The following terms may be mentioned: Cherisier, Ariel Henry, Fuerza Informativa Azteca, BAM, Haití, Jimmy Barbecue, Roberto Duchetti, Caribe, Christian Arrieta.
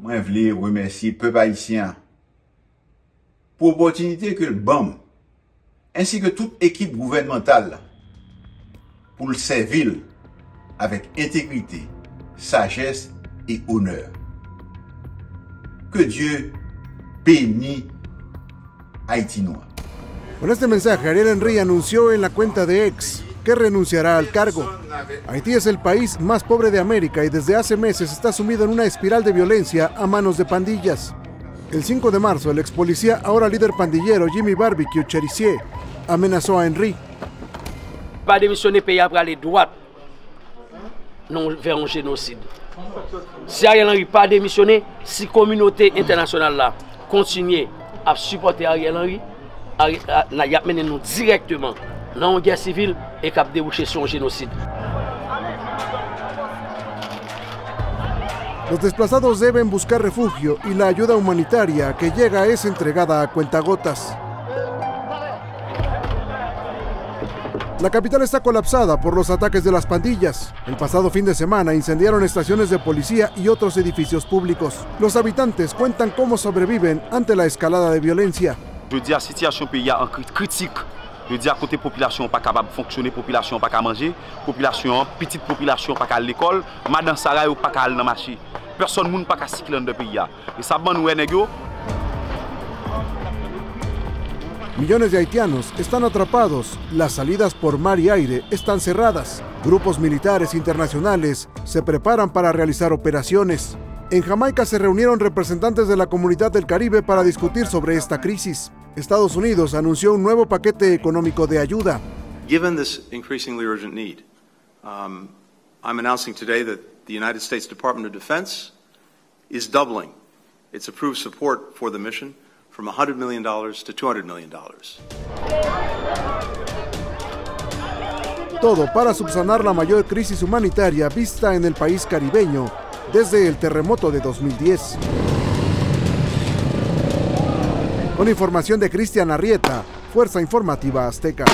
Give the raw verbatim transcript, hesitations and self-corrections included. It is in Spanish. Moi, je voulais remercier le peuple haïtien pour l'opportunité que le B A M, ainsi que toute équipe gouvernementale, pour le servir avec intégrité, sagesse et honneur. Que Dieu bénisse Haití. Con este mensaje, Ariel Henry anunció en la cuenta de X que renunciará al cargo. Haití es el país más pobre de América y desde hace meses está sumido en una espiral de violencia a manos de pandillas. El cinco de marzo, el ex policía, ahora líder pandillero, Jimmy Barbecue Cherisier, amenazó a Henry. Pas démissionner pays après les droites, non vers un génocide. Si Ariel Henry pas démissionner, si communauté internationale là continue à supporter Ariel Henry, la y amène nous directement dans une guerre civile et cap déboucher sur un génocide. Los desplazados deben buscar refugio y la ayuda humanitaria que llega es entregada a cuentagotas. La capital está colapsada por los ataques de las pandillas. El pasado fin de semana incendiaron estaciones de policía y otros edificios públicos. Los habitantes cuentan cómo sobreviven ante la escalada de violencia. Yo digo, la situación del país es crítica. Yo digo, côté población no es capaz de funcionar, población no es capaz de manger, población, petite población no es capaz de ir a la escuela, madame Sarah no es capaz de ir a la marché. Personne ne peut pas cycler dans le pays. Et ça, nous sommes. Millones de haitianos están atrapados, las salidas por mar y aire están cerradas. Grupos militares internacionales se preparan para realizar operaciones. En Jamaica se reunieron representantes de la comunidad del Caribe para discutir sobre esta crisis. Estados Unidos anunció un nuevo paquete económico de ayuda. Given this increasingly urgent need, um, I'm announcing today that the United States Department of Defense is doubling its approved support for the mission from one hundred million dollars to two hundred million dollars. Todo para subsanar la mayor crisis humanitaria vista en el país caribeño desde el terremoto de dos mil diez. Con información de Christian Arrieta, Fuerza Informativa Azteca.